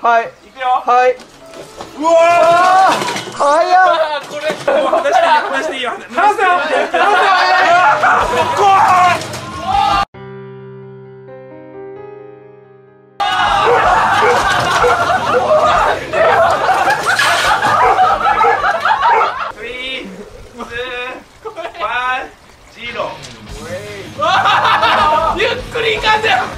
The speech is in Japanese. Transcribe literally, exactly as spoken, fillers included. はい。いくよ。はい。うわあ。早っ。これ話していい話していいよ。話せよ。話せよ。ゆっくり行かんだよ。